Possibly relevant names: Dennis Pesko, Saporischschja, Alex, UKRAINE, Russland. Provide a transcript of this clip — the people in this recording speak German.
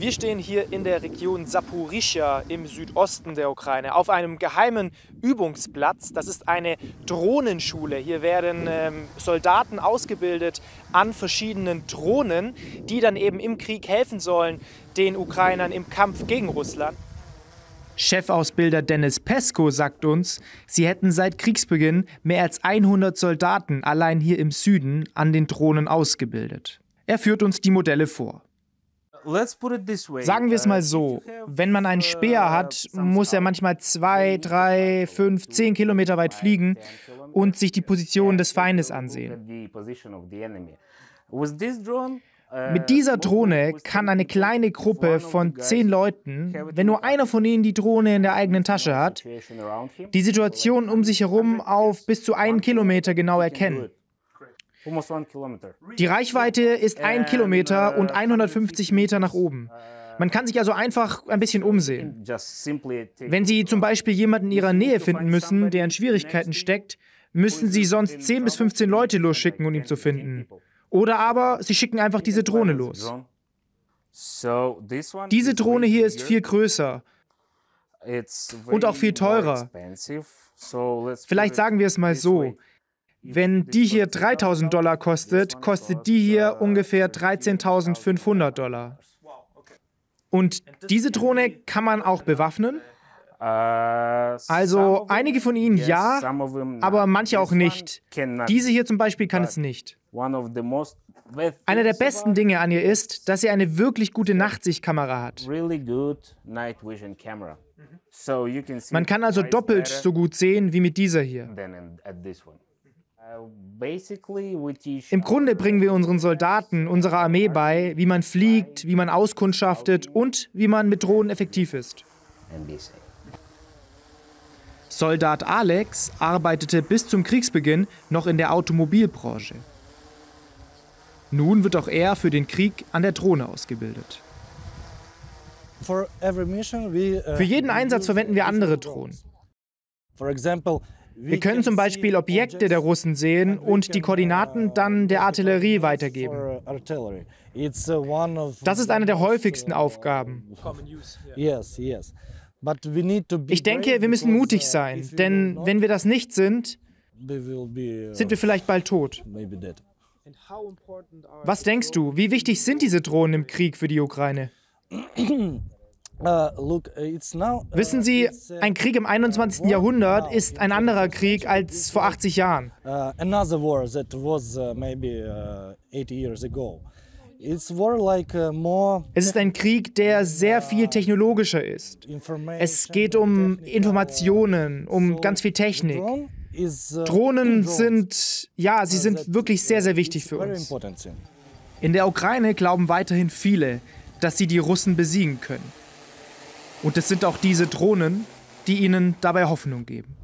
Wir stehen hier in der Region Saporischschja im Südosten der Ukraine auf einem geheimen Übungsplatz. Das ist eine Drohnenschule. Hier werden Soldaten ausgebildet an verschiedenen Drohnen, die dann eben im Krieg helfen sollen, den Ukrainern im Kampf gegen Russland. Chefausbilder Dennis Pesko sagt uns, sie hätten seit Kriegsbeginn mehr als 100 Soldaten allein hier im Süden an den Drohnen ausgebildet. Er führt uns die Modelle vor. Sagen wir es mal so, wenn man einen Speer hat, muss er manchmal 2, 3, 5, 10 Kilometer weit fliegen und sich die Position des Feindes ansehen. Mit dieser Drohne kann eine kleine Gruppe von 10 Leuten, wenn nur einer von ihnen die Drohne in der eigenen Tasche hat, die Situation um sich herum auf bis zu 1 Kilometer genau erkennen. Die Reichweite ist 1 Kilometer und 150 Meter nach oben. Man kann sich also einfach ein bisschen umsehen. Wenn Sie zum Beispiel jemanden in Ihrer Nähe finden müssen, der in Schwierigkeiten steckt, müssen Sie sonst 10 bis 15 Leute losschicken, um ihn zu finden. Oder aber Sie schicken einfach diese Drohne los. Diese Drohne hier ist viel größer und auch viel teurer. Vielleicht sagen wir es mal so. Wenn die hier 3.000 Dollar kostet, kostet die hier ungefähr 13.500 Dollar. Und diese Drohne kann man auch bewaffnen? Also einige von ihnen ja, aber manche auch nicht. Diese hier zum Beispiel kann es nicht. Eine der besten Dinge an ihr ist, dass sie eine wirklich gute Nachtsichtkamera hat. Man kann also doppelt so gut sehen wie mit dieser hier. Im Grunde bringen wir unseren Soldaten, unserer Armee bei, wie man fliegt, wie man auskundschaftet und wie man mit Drohnen effektiv ist. Soldat Alex arbeitete bis zum Kriegsbeginn noch in der Automobilbranche. Nun wird auch er für den Krieg an der Drohne ausgebildet. Für jeden Einsatz verwenden wir andere Drohnen. Wir können zum Beispiel Objekte der Russen sehen und die Koordinaten dann der Artillerie weitergeben. Das ist eine der häufigsten Aufgaben. Ich denke, wir müssen mutig sein, denn wenn wir das nicht sind, sind wir vielleicht bald tot. Was denkst du, wie wichtig sind diese Drohnen im Krieg für die Ukraine? Wissen Sie, ein Krieg im 21. Jahrhundert ist ein anderer Krieg als vor 80 Jahren. Es ist ein Krieg, der sehr viel technologischer ist. Es geht um Informationen, um ganz viel Technik. Drohnen sind, ja, sie sind wirklich sehr, sehr wichtig für uns. In der Ukraine glauben weiterhin viele, dass sie die Russen besiegen können. Und es sind auch diese Drohnen, die ihnen dabei Hoffnung geben.